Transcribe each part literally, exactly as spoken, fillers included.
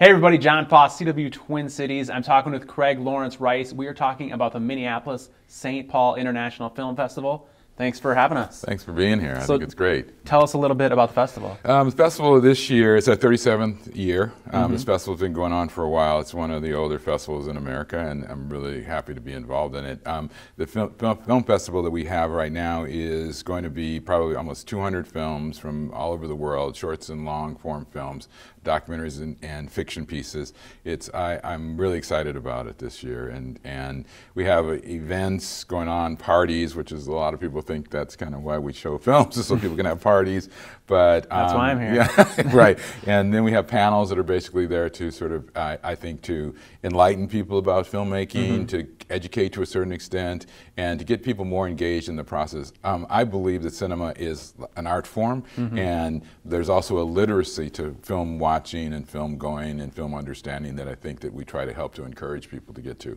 Hey everybody, John Foss, C W Twin Cities. I'm talking with Craig Laurence Rice. We are talking about the Minneapolis Saint Paul International Film Festival. Thanks for having us. Thanks for being here. I so think it's great. Tell us a little bit about the festival. Um, the festival this year, it's our thirty-seventh year. Um, mm-hmm. This festival's been going on for a while. It's one of the older festivals in America, and I'm really happy to be involved in it. Um, the film, film festival that we have right now is going to be probably almost two hundred films from all over the world, shorts and long form films, documentaries and, and fiction pieces. It's I, I'm really excited about it this year, and and we have events going on, parties, which is a lot of people think that's kind of why we show films, so people can have parties. But um, that's why I'm here. Yeah, right. And then we have panels that are basically there to sort of I, I think to enlighten people about filmmaking, mm-hmm. to educate to a certain extent, and to get people more engaged in the process. Um, I believe that cinema is an art form, mm-hmm. and there's also a literacy to film watching. Watching and film going and film understanding that I think that we try to help to encourage people to get to.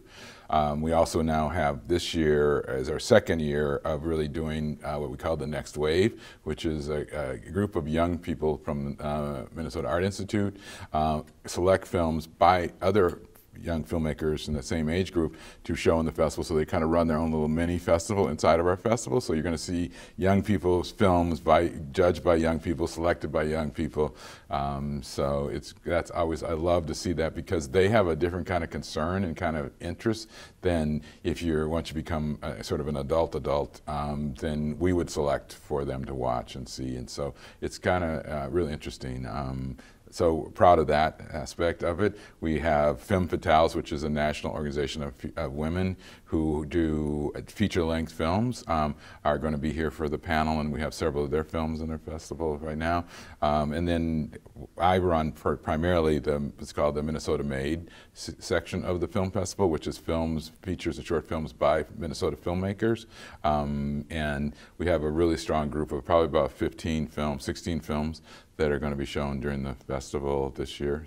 Um, we also now have this year as our second year of really doing uh, what we call the Next Wave, which is a, a group of young people from uh, Minnesota Art Institute, uh, select films by other young filmmakers in the same age group to show in the festival, so they kind of run their own little mini festival inside of our festival. So you're going to see young people's films by judged by young people, selected by young people. Um, so it's that's always I love to see that, because they have a different kind of concern and kind of interest than if you're once you become a, sort of an adult adult, um, then we would select for them to watch and see. And so it's kind of uh, really interesting. Um, So proud of that aspect of it. We have Film Fatales, which is a national organization of, of women who do feature-length films, um, are going to be here for the panel, and we have several of their films in their festival right now. Um, and then I run for primarily the it's called the Minnesota Made section of the film festival, which is films, features, and short films by Minnesota filmmakers. Um, and we have a really strong group of probably about fifteen films, sixteen films that are going to be shown during the festival this year.